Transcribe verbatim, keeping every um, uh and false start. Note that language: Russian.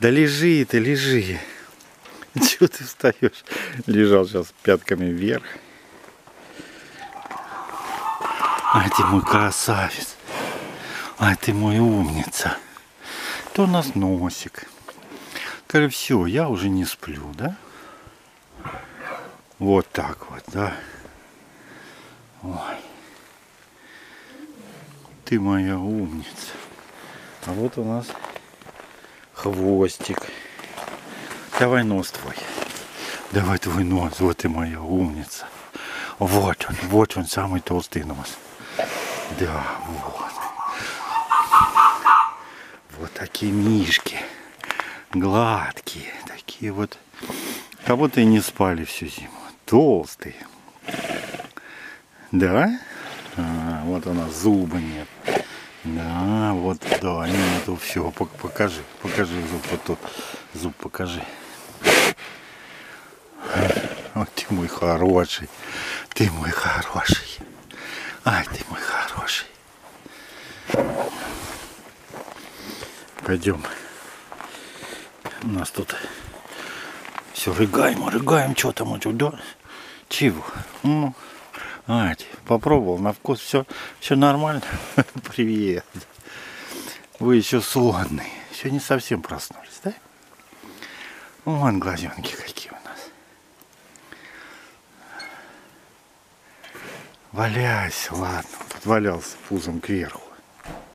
Да лежи ты, лежи. Чего ты встаешь? Лежал сейчас пятками вверх. Ай, ты мой красавец. Ай, ты мой умница. То у нас носик. Скажи, все, я уже не сплю, да? Вот так вот, да? Ой. Ты моя умница. А вот у нас хвостик. Давай нос твой. Давай твой нос. Вот ты моя умница. Вот он. Вот он, самый толстый нос. Да, вот. Вот такие мишки. Гладкие. Такие вот. Как будто и не спали всю зиму. Толстые. Да? А, вот у нас зуба нет. Да, вот, да, нету всего. Покажи, покажи зуб, вот тут зуб покажи. Вот ты мой хороший, ты мой хороший, ай, ты мой хороший. Пойдем. У нас тут все рыгаем, рыгаем, что там у тебя? Чего? Ну. А, попробовал, на вкус все, все нормально. Привет. Вы еще сонные. Еще не совсем проснулись, да? Вон глазенки какие у нас. Валяйся, ладно. Подвалялся пузом кверху.